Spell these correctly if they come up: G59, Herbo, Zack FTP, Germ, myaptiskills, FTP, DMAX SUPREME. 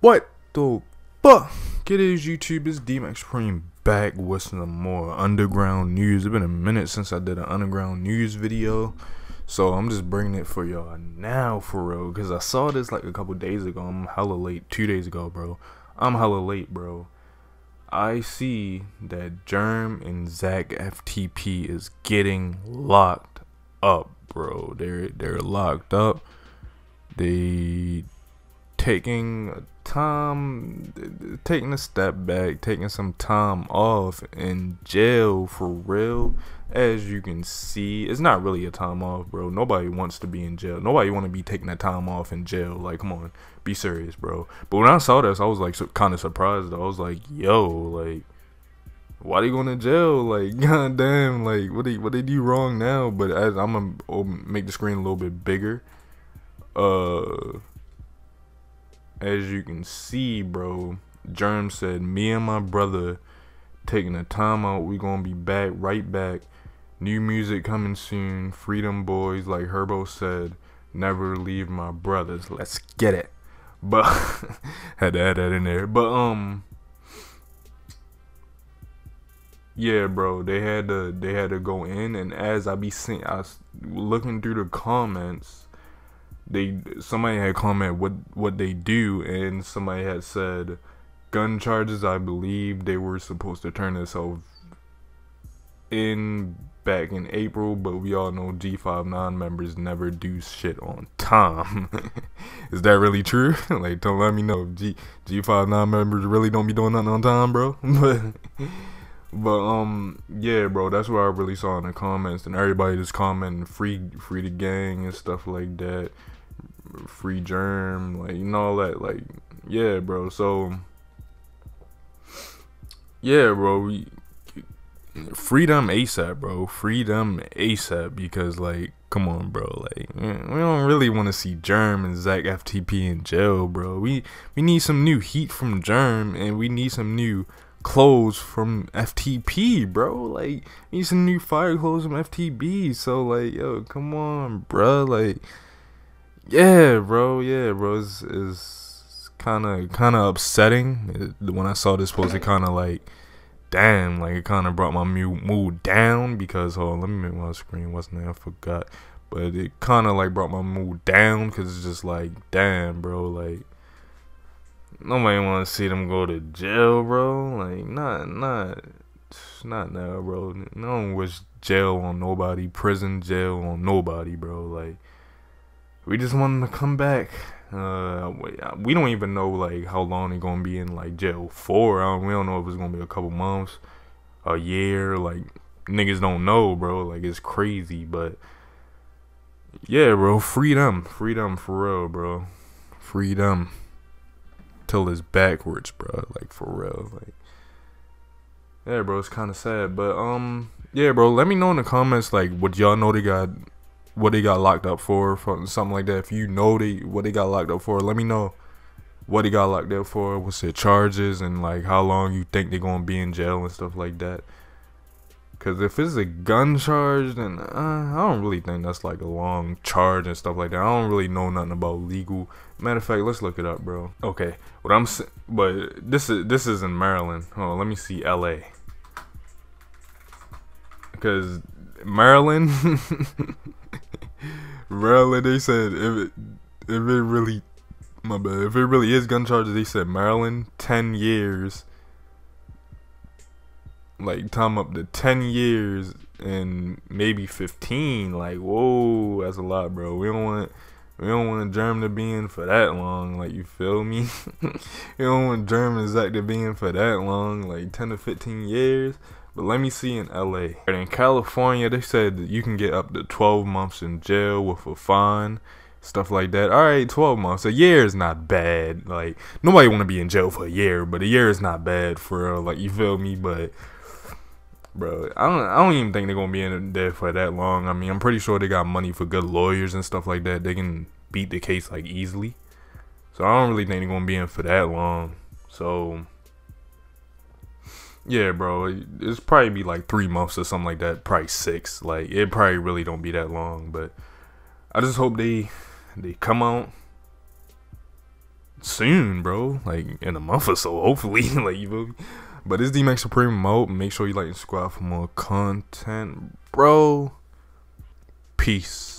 What the fuck? G'days YouTubers, DMAX Prime back with some more underground news. It's been a minute since I did an underground news video, so I'm just bringing it for y'all now for real, because I saw this like a couple days ago. I'm hella late, 2 days ago, bro. I'm hella late, bro. I see that Germ and Zack FTP is getting locked up, bro. They're locked up. They taking time, taking a step back, taking some time off in jail for real. As you can see, it's not really a time off, bro. Nobody wants to be in jail. Nobody want to be taking a time off in jail. Like, come on, be serious, bro. But when I saw this, I was like, so, kind of surprised. I was like, yo, like, why they going to jail? Like, goddamn, like, what they do wrong now? But as I'm gonna make the screen a little bit bigger, as you can see, bro, Germ said, me and my brother taking a time out. We gonna be back, right back. New music coming soon. Freedom boys, like Herbo said, never leave my brothers. Let's get it. But had to add that in there. But yeah, bro, they had to go in. And as I be seeing, I was looking through the comments. Somebody had commented what they do, and somebody had said gun charges. I believe they were supposed to turn themselves in back in April, but we all know G59 members never do shit on time. Is that really true? Like, don't let me know if G59 members really don't be doing nothing on time, bro. But yeah, bro, that's what I really saw in the comments, and everybody just commenting free the gang and stuff like that, free Germ, like, you know, all that, like, yeah, bro. So yeah, bro, freedom ASAP, bro, freedom ASAP, because, like, come on, bro, like, we don't really want to see Germ and Zack FTP in jail, bro. We need some new heat from Germ, and we need some new clothes from FTP, bro. Like, need some new fire clothes from FTB. So, like, yo, come on, bro. Like, yeah, bro. It's kind of upsetting when I saw this post. It kind of like, damn, like, it kind of brought my mood down, because, hold on, let me make my screen. What's name? I forgot. But it kind of like brought my mood down, because it's just like, damn, bro, like, nobody want to see them go to jail, bro. Like, not now, bro. No one wish jail on nobody, prison jail on nobody, bro. Like, we just want them to come back. We don't even know, like, how long they're gonna be in, like, jail for. We don't know if it's gonna be a couple months, a year. Like, niggas don't know, bro. Like, it's crazy, but yeah, bro. Freedom for real, bro. Freedom. Till it's backwards, bro, like, for real, like, yeah, bro, it's kind of sad. But yeah, bro, let me know in the comments, like, what y'all know what they got locked up for something like that. If you know what they got locked up for, let me know what they got locked up for, what's their charges, and, like, how long you think they're gonna be in jail and stuff like that. Because if it's a gun charge, then I don't really think that's, like, a long charge and stuff like that. I don't really know nothing about legal. Matter of fact, let's look it up, bro. Okay, but this is in Maryland. Oh, let me see LA. Because Maryland, Maryland, they said if it really is gun charges, they said Maryland 10 years. Like, time up to 10 years and maybe 15. Like, whoa, that's a lot, bro. We don't want Germ to be in for that long. Like, you feel me? We don't want Germ and Zack to be in for that long, like 10 to 15 years. But let me see in LA. In California, they said that you can get up to 12 months in jail with a fine, stuff like that. All right, 12 months. A year is not bad. Like, nobody want to be in jail for a year, but a year is not bad for real. Like, you feel me? But bro, I don't even think they're gonna be in there for that long. I mean, I'm pretty sure they got money for good lawyers and stuff like that. They can beat the case, like, easily. So I don't really think they're gonna be in for that long. So yeah, bro, it's probably be like 3 months or something like that. Probably 6. Like, it probably really don't be that long. But I just hope they come out soon, bro. Like in a month or so, hopefully. Like, you feel me? But this is DMAX Supreme mode. Make sure you like and subscribe for more content, bro. Peace.